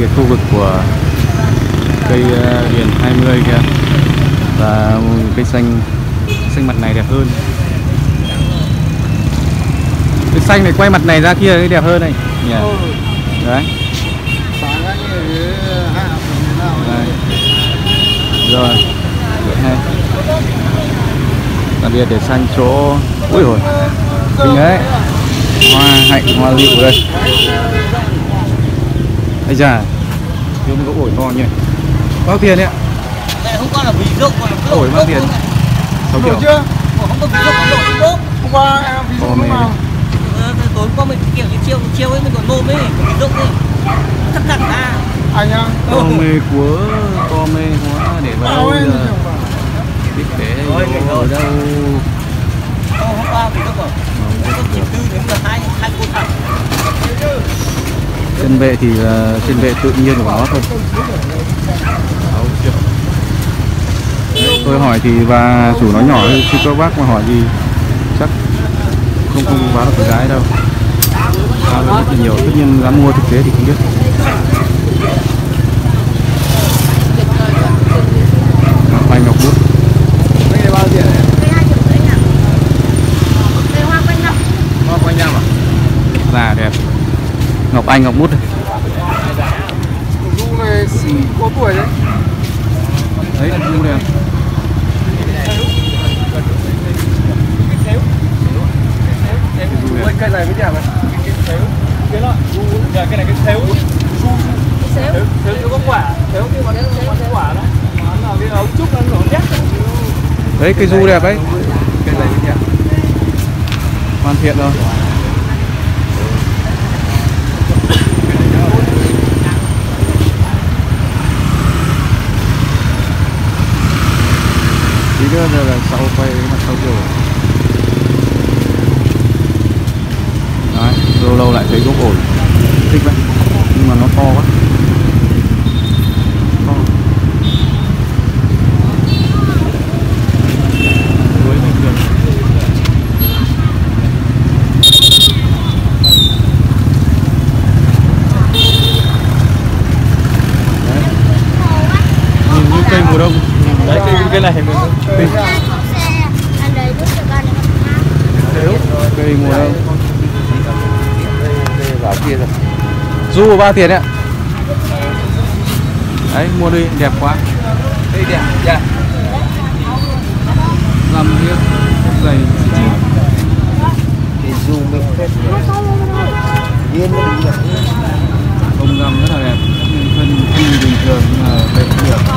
cái khu vực của cây điền 20 kìa, và cây xanh xanh mặt này đẹp hơn. Cái xanh này quay mặt này ra kia đẹp hơn này nhỉ. Yeah. Đấy. Đây. Rồi. Đặc biệt để sang chỗ ui rồi mình đấy, hoa hạnh hoa liệu đây. Bây giờ chúng có ổi ngon nhỉ, bao tiền đấy ạ? Không có là vì rộng mà ổi bao tiền? 6 triệu. Chưa? Không có vì rộng mà đổi đốt. Hôm qua vì rộng mà tối qua mình kiểu như chiêu ấy mình còn nôm ấy, vì rộng ấy. Thật thật à? Anh ạ. Có mê của có mê hóa để vào đây là tiếp tế ở đâu? Hôm qua vì rộng rồi. Chân vệ thì là chân vệ tự nhiên của nó thôi. Tôi hỏi thì bà chủ nó nhỏ chứ các bác mà hỏi gì chắc không bán được cái gái đâu. Bán rất là nhiều, tất nhiên dám mua thực tế thì không biết. Anh Ngọc Đức. Già đẹp. Ngọc Anh Ngọc Mút. Du này có tuổi đấy. Đấy là du đẹp. Cái này mới đẹp này. Cái loại du giờ cái này cái xéo. Xéo nó có quả. Xéo kia còn đấy nó có quả đó. Nó là cái ống trúc nó nhét. Đấy cái du đẹp đấy. Cái này mới đẹp. Hoàn thiện rồi. Giờ là sau quay mặt sau kiểu đấy, lâu lâu lại thấy gốc ổi thích vậy, nhưng mà nó to quá to. Đối bình thường đấy. Nhìn như cây mùa đông đấy, cái này mình cây mùa đông. Du 3 tiền ạ. Đấy mua đi đẹp quá. Đây đẹp dạ. Làm riêng dày chi. Thì du mình phết. Yên nó đẹp. Công gầm rất là đẹp. Phân chi bình thường là đẹp được.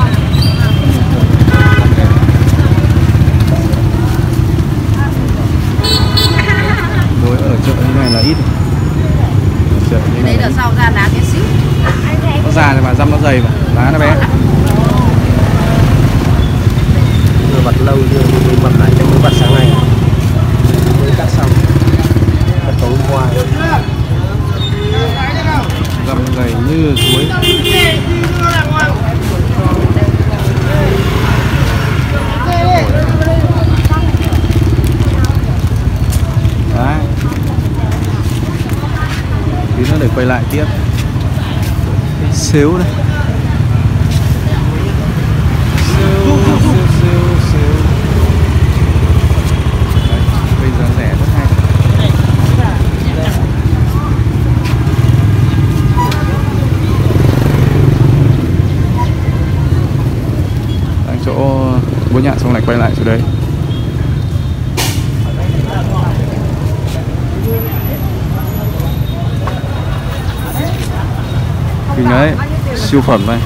Đối ở chợ như này là ít. Chợ như này đấy là sau ra lá cái xíu. Nó già rồi mà, răm nó dày mà, lá nó bé. Vừa vặt lâu chưa, mình vặt lại cho mới vặt sáng nay. Mới cắt xong. Cắt tối hôm qua. Răm dày như suối. Đấy. Tí nữa để quay lại tiếp cái xếu đây. Xếu. Đấy, bây giờ rẻ rất hay. Đang chỗ bố nhạn xong lại quay lại chỗ đấy. Mình đấy, siêu phẩm đây.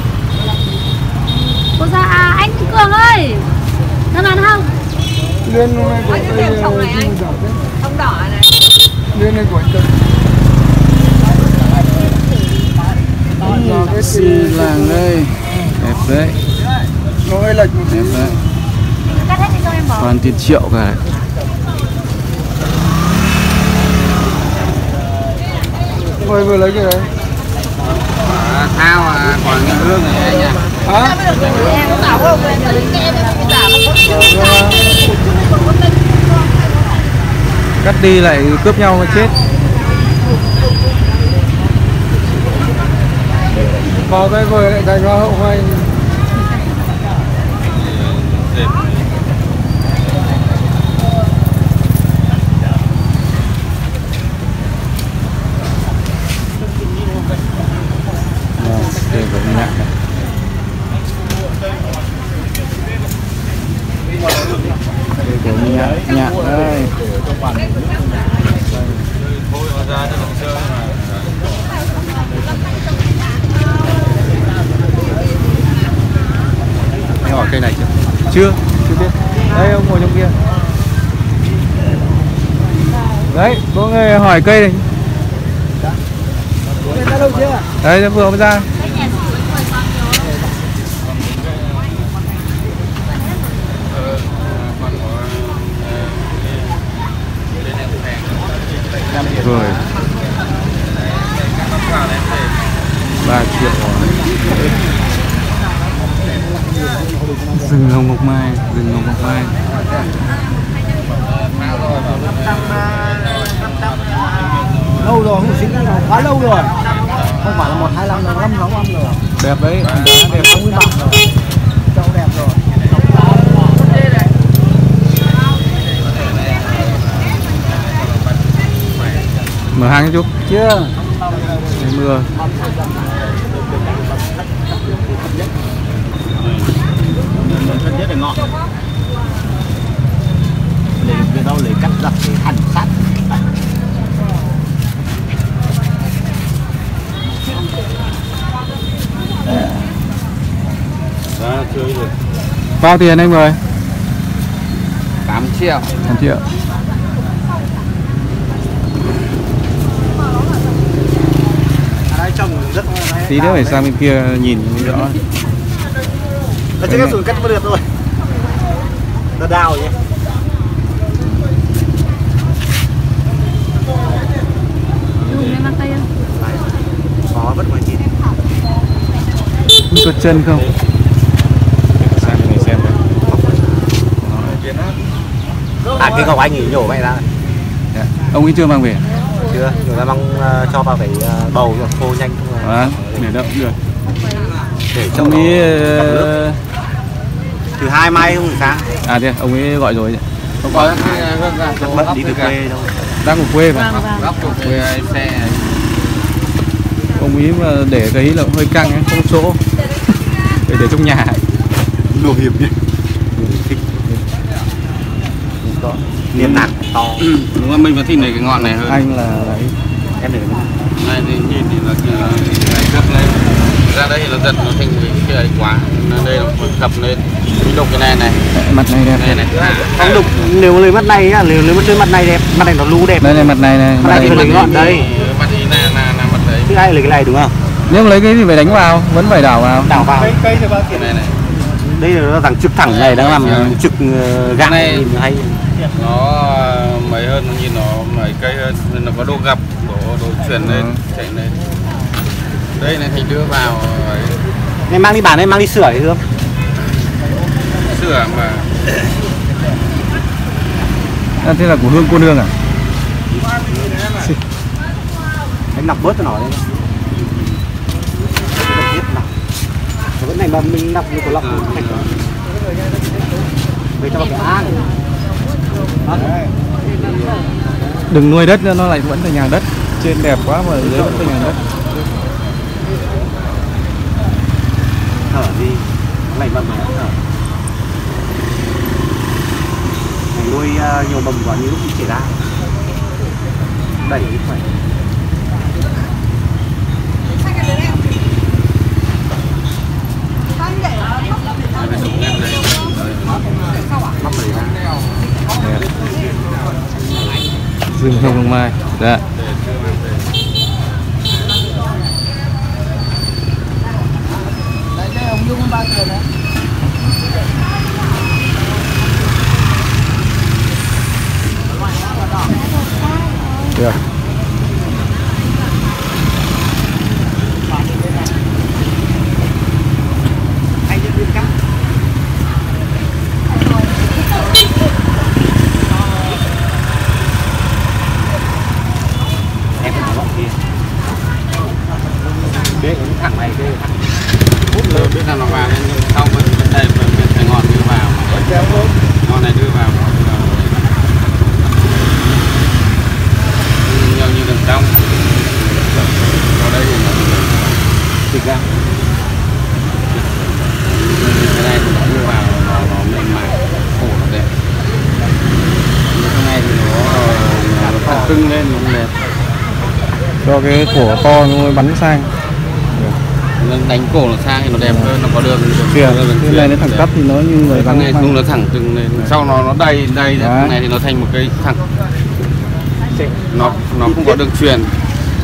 Cô ra à, anh Cường ơi. Nó bán không? Lên này của anh này anh. Ông đỏ này. Lên này của anh Cường. Cái xì làng đây. Đẹp đấy. Nó hơi lệch một tí. Cắt hết đi cho em bỏ. Toàn tiền triệu cả đấy. Thôi vừa lấy cái đấy. Thao à, còn cái hương này nha. Hả? Cắt đi lại cướp nhau mà chết. vào tay vừa lại thành hoa hậu hoành. Cây này chưa biết. Đấy ông ngồi trong kia. Đấy, có người hỏi cây này. Đấy, vừa mới ra. Rồi. 3 triệu. Rừng hồng ngọc mai, rừng hồng ngọc mai. Lâu rồi không xính, quá lâu rồi. Không phải là 1-2 năm rồi, 5-6 năm rồi. Đẹp đấy, đẹp không nguyên bản rồi. Châu đẹp rồi. Mở hàng chút. Chưa. Để mưa. Thật nhất là ngọt. Để rau lấy cắt giặt thì hẳn sát. Bao tiền anh mời? 8 triệu. 8 triệu. Tí nữa phải sang bên kia nhìn nữa. Nó chắc các sủi cắt vào được rồi. Nó đào nhé. Khó vất ngoài nhìn. Không có chân không? Sang cho mình xem đấy. À cái gọc anh ấy nhổ mày ra này. Ông ấy chưa mang về? Chưa, người ta mang cho vào phải bầu rồi, khô nhanh. À, để đậu cũng được. Để trong ý từ 2 mai không sáng. À thế ông ấy gọi rồi. Không có mất đi từ quê đâu. Đang ở quê mà. Quê xe. Ông ấy mà để cái là cũng hơi căng ấy, không chỗ. Để trong nhà. Đồ hiểm nhỉ. Niềm nặng to. Đúng là mình vẫn thích này cái ngọn này hơn. Anh là đấy. Em để này thì nhìn thì nó ngày trước lên. Ra đây thì nó giật nó thành cái ấy quá. Đây là một cặp lên. Mình đục cái này này. Mặt này đẹp. Đây này. Không đục, nếu lấy mắt này á, nếu lấy mặt này đẹp, mặt này nó lú đẹp. Đây này mặt này này. Mặt này thì phải lấy ngọn đây. Mặt này là mặt đấy. Thứ hai lấy cái này đúng không? Nếu lấy cái thì phải đánh vào, vẫn phải đảo vào. Đảo vào. Cây thì bao tiền này này. Đây là nó thẳng trực thẳng này, đang làm trực gạn này hay. Nó mấy hơn, nhìn nó mấy cây hơn, nó có đồ gập, đồ chuyển lên, chạy lên. Đây này thì đưa vào ấy. Này mang đi bán, này mang đi sửa thì được. Sửa mà. À, thế là của Hương cô nương à? Anh nọc bớt cho nó đây. Cái này mà mình nọc như của lọc. Về cho cái á này. Đừng nuôi đất nữa, nó lại vẫn là nhà đất. Trên đẹp quá mà dưới vẫn là nhà đất. Thở gì? Nó lại bầm này nó thở. Mình nuôi nhiều bầm quá như lúc bị chảy ra. Đẩy như vậy. Rừng hồng ngọc mai. Dạ. Được. Em thằng này kia. tưng lên nó đẹp. Cho cái cổ to nó bắn sang. Đánh cổ nó sang thì nó đẹp hơn, nó có đường. Cái này nó thẳng tắp thì nó như người bắn này không, nó thẳng từng lên. Sau nó đầy này thì nó thành một cái thẳng. Nó không có đường truyền.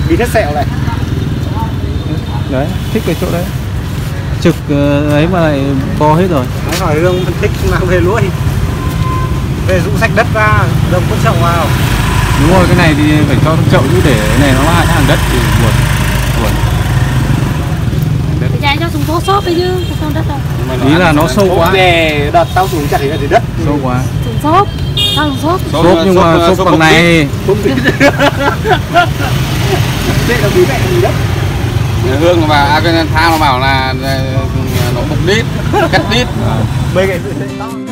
Vì hết sẹo này. Đấy, thích cái chỗ đấy. Trực ấy mà lại to hết rồi. Nói hỏi Lương thích mang về lúa thì về rũ sạch đất ra, đồng có chậu vào. Đúng rồi, cái này thì phải cho chậu chứ để này nó là hàng đất thì buồn. Cái cho xuống xốp đấy chứ, không đất đâu. Ý là nó sâu quá. Về đợt tao xuống chặt thì là đất sâu quá. Xuống xốp, tao xuống xốp. Xốp nhưng mà xốp bằng này. Đây là bí mẹ gì đất. Hương và Agenthao nó bảo là nó bục đít, cắt đít. Mấy cái